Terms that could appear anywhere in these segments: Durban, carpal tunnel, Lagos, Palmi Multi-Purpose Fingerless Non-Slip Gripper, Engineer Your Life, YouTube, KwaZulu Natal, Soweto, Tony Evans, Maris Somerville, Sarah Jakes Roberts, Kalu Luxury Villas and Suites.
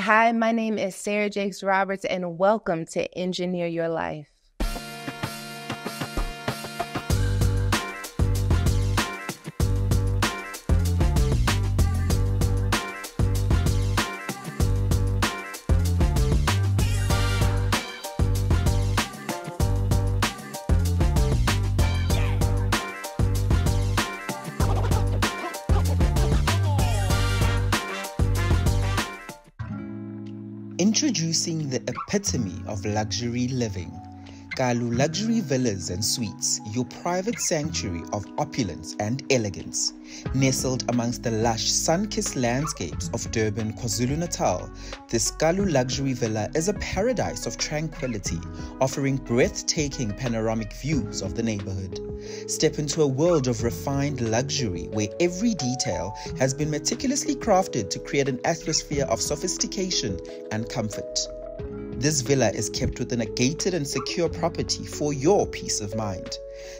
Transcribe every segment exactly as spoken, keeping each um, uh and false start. Hi, my name is Sarah Jakes Roberts, and welcome to Engineer Your Life. Introducing the epitome of luxury living, Kalu Luxury Villas and Suites, your private sanctuary of opulence and elegance. Nestled amongst the lush, sun-kissed landscapes of Durban, KwaZulu Natal, this Kalu Luxury Villa is a paradise of tranquility, offering breathtaking panoramic views of the neighborhood. Step into a world of refined luxury where every detail has been meticulously crafted to create an atmosphere of sophistication and comfort. This villa is kept within a gated and secure property for your peace of mind.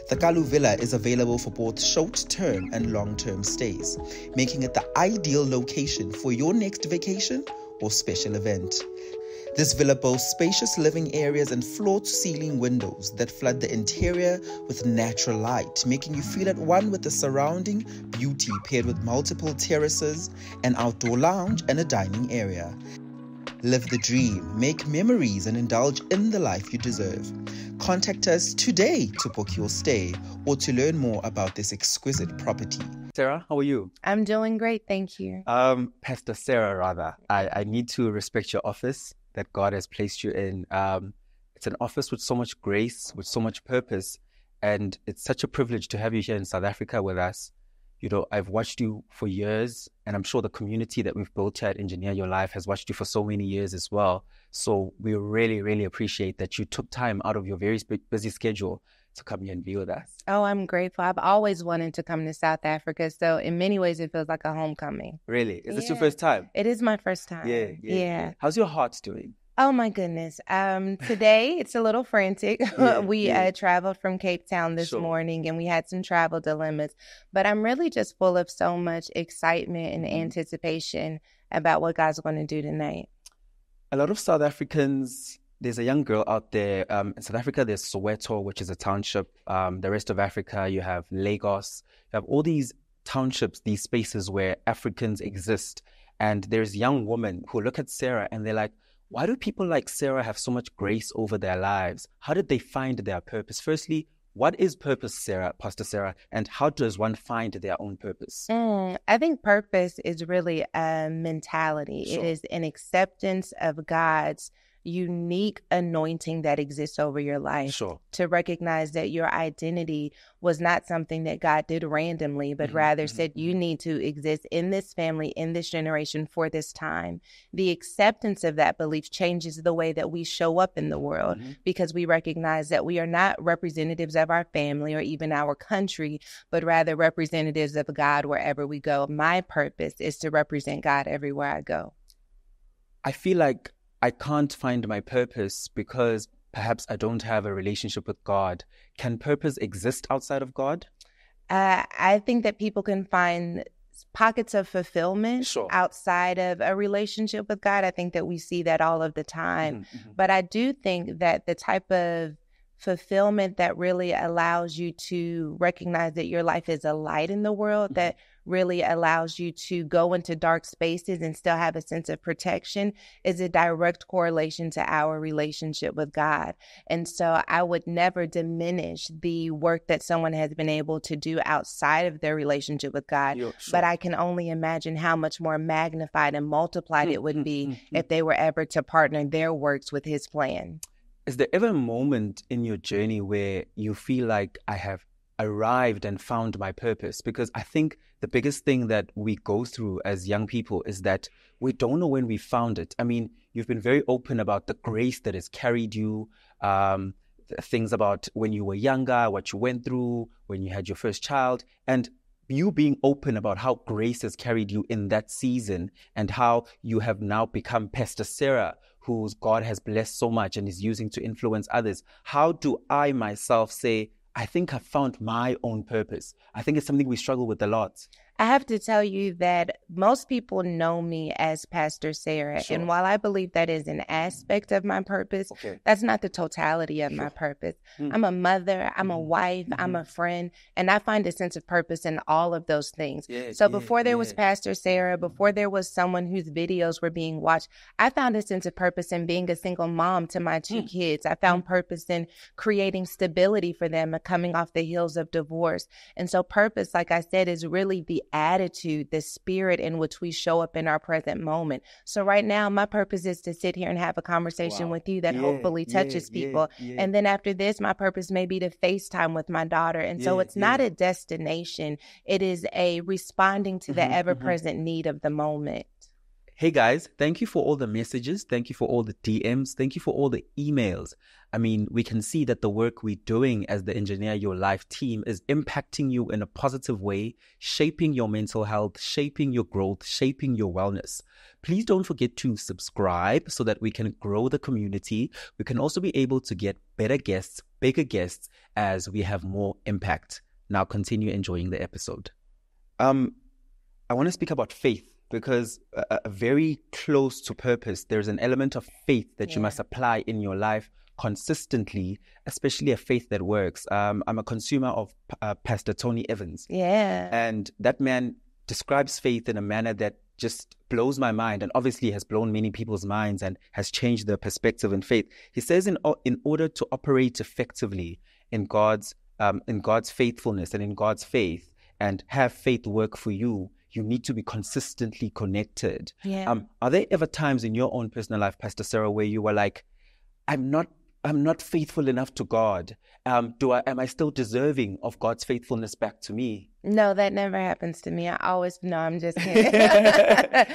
The Kalu Villa is available for both short-term and long-term stays, making it the ideal location for your next vacation or special event. This villa boasts spacious living areas and floor-to-ceiling windows that flood the interior with natural light, making you feel at one with the surrounding beauty, paired with multiple terraces, an outdoor lounge, and a dining area. Live the dream, make memories, and indulge in the life you deserve. Contact us today to book your stay or to learn more about this exquisite property. Sarah, how are you? I'm doing great, thank you. Um, Pastor Sarah, rather. I, I need to respect your office that God has placed you in. Um, it's an office with so much grace, with so much purpose, and it's such a privilege to have you here in South Africa with us. You know, I've watched you for years, and I'm sure the community that we've built here at Engineer Your Life has watched you for so many years as well. So we really, really appreciate that you took time out of your very busy schedule to come here and be with us. Oh, I'm grateful. I've always wanted to come to South Africa. So in many ways, it feels like a homecoming. Really? Is yeah. this your first time? It is my first time. Yeah. Yeah. yeah. yeah. How's your heart doing? Oh, my goodness. Um, today, it's a little frantic. Yeah, we yeah. Uh, traveled from Cape Town this sure. morning, and we had some travel dilemmas. But I'm really just full of so much excitement and anticipation about what God's going to do tonight. A lot of South Africans, there's a young girl out there. Um, in South Africa, there's Soweto, which is a township. Um, the rest of Africa, you have Lagos. You have all these townships, these spaces where Africans exist. And there's young women who look at Sarah, and they're like, why do people like Sarah have so much grace over their lives? How did they find their purpose? Firstly, what is purpose, Sarah, Pastor Sarah, and how does one find their own purpose? Mm, I think purpose is really a mentality. Sure. It is an acceptance of God's unique anointing that exists over your life. Sure. To recognize that your identity was not something that God did randomly, but mm-hmm. rather mm-hmm. said you need to exist in this family, in this generation, for this time. The acceptance of that belief changes the way that we show up in the world mm-hmm. because we recognize that we are not representatives of our family or even our country, but rather representatives of God wherever we go. My purpose is to represent God everywhere I go. I feel like I can't find my purpose because perhaps I don't have a relationship with God. Can purpose exist outside of God? Uh, I think that people can find pockets of fulfillment sure. outside of a relationship with God. I think that we see that all of the time. Mm-hmm. But I do think that the type of fulfillment that really allows you to recognize that your life is a light in the world, mm-hmm. that really allows you to go into dark spaces and still have a sense of protection, is a direct correlation to our relationship with God. And so I would never diminish the work that someone has been able to do outside of their relationship with God. Yeah, sure. But I can only imagine how much more magnified and multiplied it would be if they were ever to partner their works with His plan. Is there ever a moment in your journey where you feel like I have arrived and found my purpose? Because I think the biggest thing that we go through as young people is that we don't know when we found it. I mean, you've been very open about the grace that has carried you, um, things about when you were younger, what you went through, when you had your first child, and you being open about how grace has carried you in that season and how you have now become Pastor Sarah, who God has blessed so much and is using to influence others. How do I myself say, I think I found my own purpose? I think it's something we struggle with a lot. I have to tell you that most people know me as Pastor Sarah. Sure. And while I believe that is an aspect of my purpose, okay, that's not the totality of sure. my purpose. Mm. I'm a mother, I'm mm. a wife, mm-hmm. I'm a friend, and I find a sense of purpose in all of those things. Yeah, so yeah, before there yeah. was Pastor Sarah, before there was someone whose videos were being watched, I found a sense of purpose in being a single mom to my two mm. kids. I found mm. purpose in creating stability for them coming off the heels of divorce. And so purpose, like I said, is really the attitude, the spirit in which we show up in our present moment. So right now, my purpose is to sit here and have a conversation wow. with you that yeah, hopefully touches yeah, people. Yeah, yeah. And then after this, my purpose may be to FaceTime with my daughter. And yeah, so it's yeah. not a destination. It is a responding to mm-hmm, the ever-present mm-hmm. need of the moment. Hey guys, thank you for all the messages. Thank you for all the D Ms. Thank you for all the emails. I mean, we can see that the work we're doing as the Engineer Your Life team is impacting you in a positive way, shaping your mental health, shaping your growth, shaping your wellness. Please don't forget to subscribe so that we can grow the community. We can also be able to get better guests, bigger guests as we have more impact. Now continue enjoying the episode. Um, I want to speak about faith. Because uh, very close to purpose, there's an element of faith that yeah. you must apply in your life consistently, especially a faith that works. Um, I'm a consumer of uh, Pastor Tony Evans. Yeah. And that man describes faith in a manner that just blows my mind and obviously has blown many people's minds and has changed their perspective in faith. He says in, in order to operate effectively in God's, um, in God's faithfulness and in God's faith and have faith work for you, you need to be consistently connected. Yeah. Um, are there ever times in your own personal life, Pastor Sarah, where you were like, I'm not I'm not faithful enough to God. Um, do I am I still deserving of God's faithfulness back to me? No, that never happens to me. I always, no, I'm just kidding.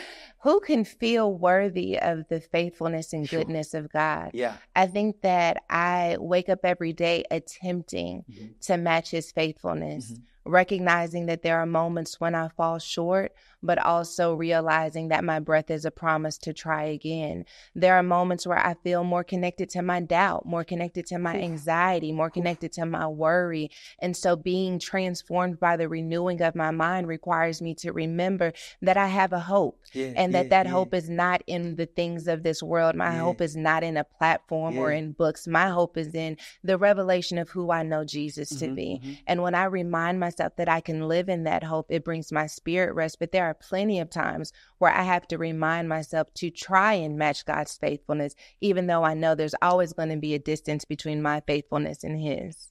Who can feel worthy of the faithfulness and goodness sure. of God? Yeah. I think that I wake up every day attempting mm-hmm. to match his faithfulness. Mm-hmm. Recognizing that there are moments when I fall short, but also realizing that my breath is a promise to try again. There are moments where I feel more connected to my doubt, more connected to my anxiety, more connected to my worry. And so being transformed by the renewing of my mind requires me to remember that I have a hope yeah, and that yeah, that yeah. hope is not in the things of this world. My yeah. hope is not in a platform yeah. or in books. My hope is in the revelation of who I know Jesus mm-hmm, to be. Mm-hmm. And when I remind myself that I can live in that hope, it brings my spirit rest. But there are plenty of times where I have to remind myself to try and match God's faithfulness, even though I know there's always going to be a distance between my faithfulness and his.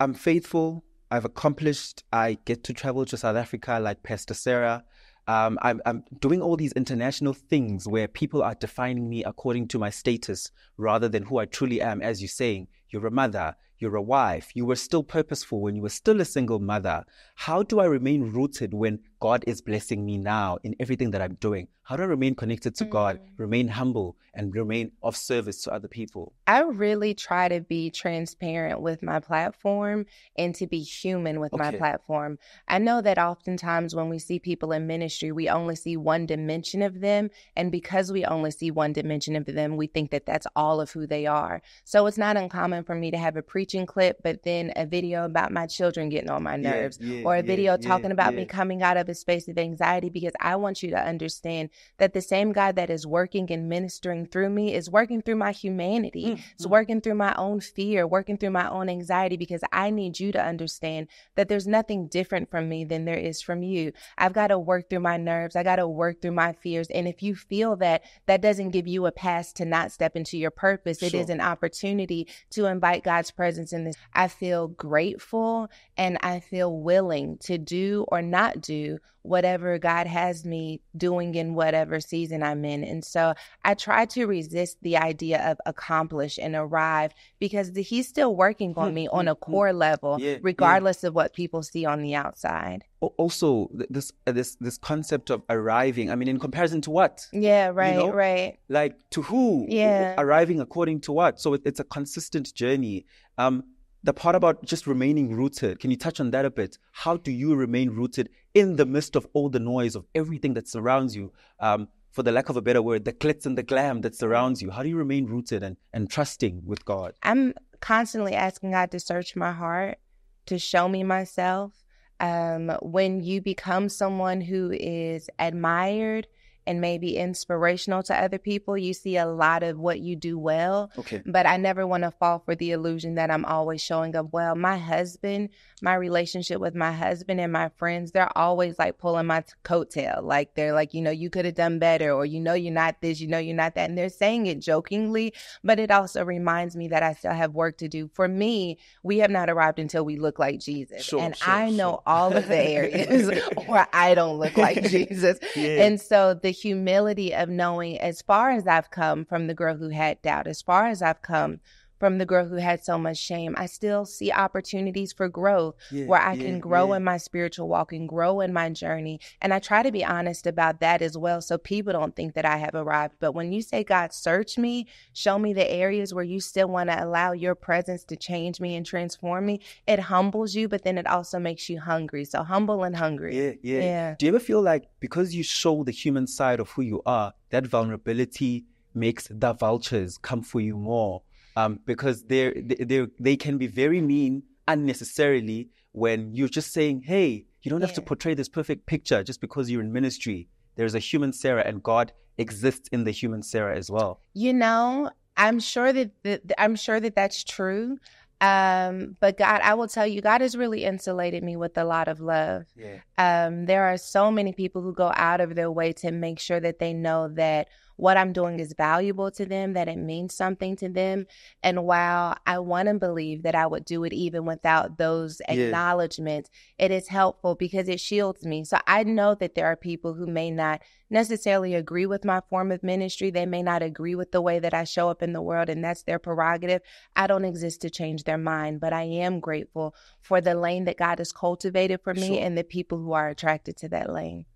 I'm faithful. I've accomplished. I get to travel to South Africa like Pastor Sarah. Um, I'm, I'm doing all these international things where people are defining me according to my status rather than who I truly am. As you're saying, you're a mother, you're a wife, you were still purposeful when you were still a single mother. How do I remain rooted when God is blessing me now in everything that I'm doing? How do I remain connected to mm. God, remain humble, and remain of service to other people? I really try to be transparent with my platform and to be human with okay. my platform. I know that oftentimes when we see people in ministry, we only see one dimension of them. And because we only see one dimension of them, we think that that's all of who they are. So it's not uncommon for me to have a preaching clip, but then a video about my children getting on my nerves yeah, yeah, or a video yeah, talking yeah, about yeah. me coming out of a space of anxiety, because I want you to understand that the same God that is working and ministering through me is working through my humanity. Mm-hmm. It's working through my own fear, working through my own anxiety, because I need you to understand that there's nothing different from me than there is from you. I've got to work through my nerves. I got to work through my fears. And if you feel that, that doesn't give you a pass to not step into your purpose. Sure. It is an opportunity to invite God's presence in this. I feel grateful and I feel willing to do or not do whatever God has me doing in whatever season I'm in. And so I try to resist the idea of accomplish and arrive, because the, he's still working on me on a core level, yeah, regardless yeah. of what people see on the outside. Also, this this this concept of arriving, I mean, in comparison to what? Yeah, right, you know? right. Like, to who? Yeah. Arriving according to what? So it, it's a consistent journey. Um, the part about just remaining rooted, can you touch on that a bit? How do you remain rooted in the midst of all the noise of everything that surrounds you? Um, for the lack of a better word, the glitz and the glam that surrounds you. How do you remain rooted and, and trusting with God? I'm constantly asking God to search my heart, to show me myself. Um, when you become someone who is admired and maybe inspirational to other people, you see a lot of what you do well. Okay. But I never want to fall for the illusion that I'm always showing up well. My husband, my relationship with my husband and my friends, they're always like pulling my t- coattail. Like they're like, you know, you could have done better, or you know, you're not this, you know, you're not that. And they're saying it jokingly, but it also reminds me that I still have work to do. For me, we have not arrived until we look like Jesus. Sure, and sure, I sure. know all of the areas where I don't look like Jesus. Yeah. And so the The humility of knowing, as far as I've come from the girl who had doubt, as far as I've come from the girl who had so much shame, I still see opportunities for growth yeah, where I yeah, can grow yeah. in my spiritual walk and grow in my journey. And I try to be honest about that as well, so people don't think that I have arrived. But when you say, God, search me, show me the areas where you still want to allow your presence to change me and transform me, it humbles you, but then it also makes you hungry. So humble and hungry. Yeah, yeah. yeah. Do you ever feel like because you show the human side of who you are, that vulnerability makes the vultures come for you more? Um, because they they they can be very mean unnecessarily when you're just saying, hey, you don't yeah. have to portray this perfect picture just because you're in ministry. There's a human Sarah, and God exists in the human Sarah as well. You know, I'm sure that, that I'm sure that that's true. Um, but God, I will tell you, God has really insulated me with a lot of love. Yeah. Um, there are so many people who go out of their way to make sure that they know that what I'm doing is valuable to them, that it means something to them. And while I want to believe that I would do it even without those yeah. acknowledgements, it is helpful because it shields me. So I know that there are people who may not necessarily agree with my form of ministry. They may not agree with the way that I show up in the world, and that's their prerogative. I don't exist to change their mind, but I am grateful for the lane that God has cultivated for me sure. and the people who are attracted to that lane.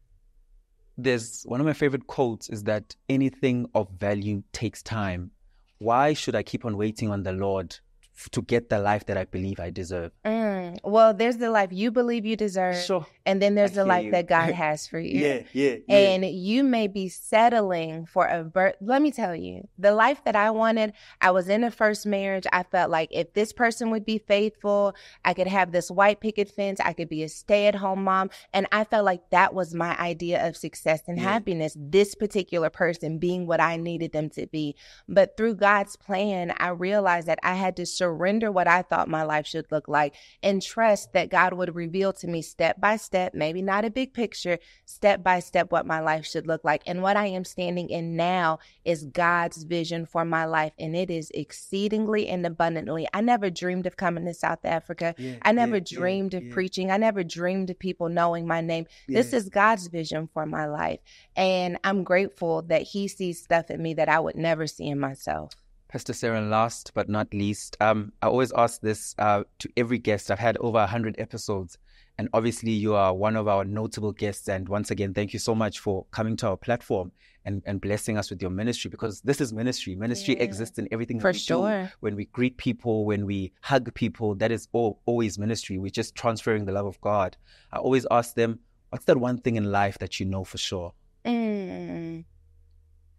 There's one of my favorite quotes is that anything of value takes time. Why should I keep on waiting on the Lord f- to get the life that I believe I deserve? Mm, well, there's the life you believe you deserve. Sure. And then there's I the life you. that God has for you. Yeah, yeah, yeah. And you may be settling for a birth. Let me tell you, the life that I wanted, I was in a first marriage. I felt like if this person would be faithful, I could have this white picket fence. I could be a stay-at-home mom. And I felt like that was my idea of success and yeah. happiness, this particular person being what I needed them to be. But through God's plan, I realized that I had to surrender what I thought my life should look like and trust that God would reveal to me step by step. Step, maybe not a big picture, step by step what my life should look like. And what I am standing in now is God's vision for my life. And it is exceedingly and abundantly. I never dreamed of coming to South Africa. Yeah, I never yeah, dreamed yeah, of yeah. preaching. I never dreamed of people knowing my name. Yeah. This is God's vision for my life. And I'm grateful that he sees stuff in me that I would never see in myself. Pastor Sarah, last but not least, um, I always ask this uh, to every guest. I've had over one hundred episodes. And obviously, you are one of our notable guests. And once again, thank you so much for coming to our platform and, and blessing us with your ministry, because this is ministry. Ministry yeah. exists in everything For that we sure. do. When we greet people, when we hug people, that is all, always ministry. We're just transferring the love of God. I always ask them, what's that one thing in life that you know for sure? Mm,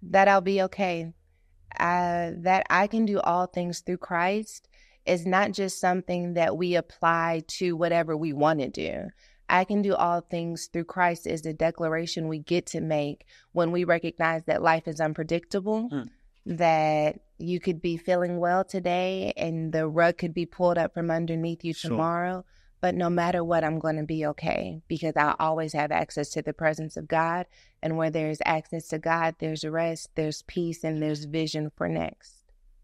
that I'll be okay. Uh, that I can do all things through Christ. It's not just something that we apply to whatever we want to do. I can do all things through Christ is the declaration we get to make when we recognize that life is unpredictable, mm. that you could be feeling well today and the rug could be pulled up from underneath you sure. tomorrow. But no matter what, I'm going to be okay because I always have access to the presence of God. And where there is access to God, there's rest, there's peace, and there's vision for next.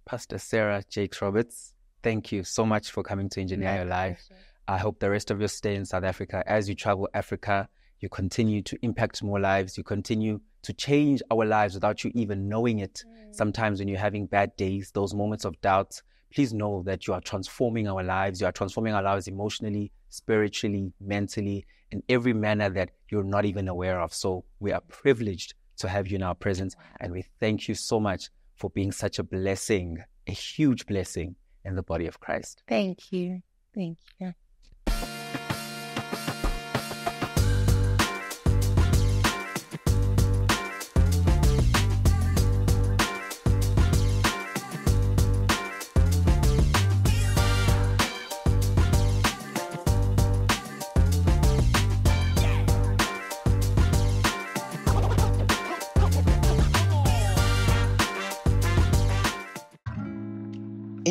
Pastor Sarah Jakes Roberts, thank you so much for coming to Engineer Your Life. Pleasure. I hope the rest of your stay in South Africa, as you travel Africa, you continue to impact more lives. You continue to change our lives without you even knowing it. Mm. Sometimes when you're having bad days, those moments of doubt, please know that you are transforming our lives. You are transforming our lives emotionally, spiritually, mentally, in every manner that you're not even aware of. So we are privileged to have you in our presence. Wow. And we thank you so much for being such a blessing, a huge blessing in the body of Christ. Thank you. Thank you.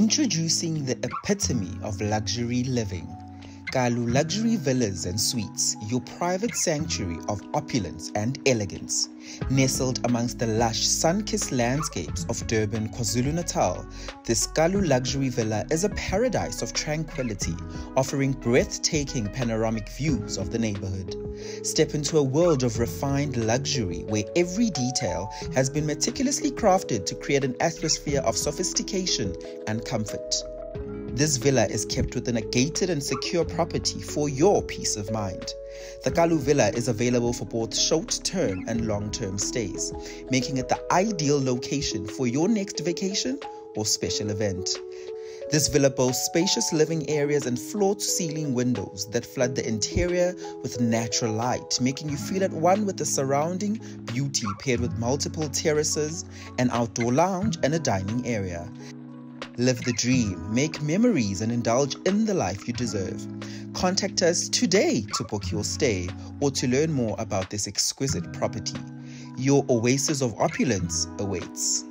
Introducing the epitome of luxury living, Kalu Luxury Villas and Suites, your private sanctuary of opulence and elegance. Nestled amongst the lush, sun-kissed landscapes of Durban, KwaZulu Natal, this Skalu Luxury Villa is a paradise of tranquility, offering breathtaking panoramic views of the neighborhood. Step into a world of refined luxury where every detail has been meticulously crafted to create an atmosphere of sophistication and comfort. This villa is kept within a gated and secure property for your peace of mind. The Kalu Villa is available for both short-term and long-term stays, making it the ideal location for your next vacation or special event. This villa boasts spacious living areas and floor-to-ceiling windows that flood the interior with natural light, making you feel at one with the surrounding beauty, paired with multiple terraces, an outdoor lounge and a dining area. Live the dream, make memories, and indulge in the life you deserve. Contact us today to book your stay or to learn more about this exquisite property. Your oasis of opulence awaits.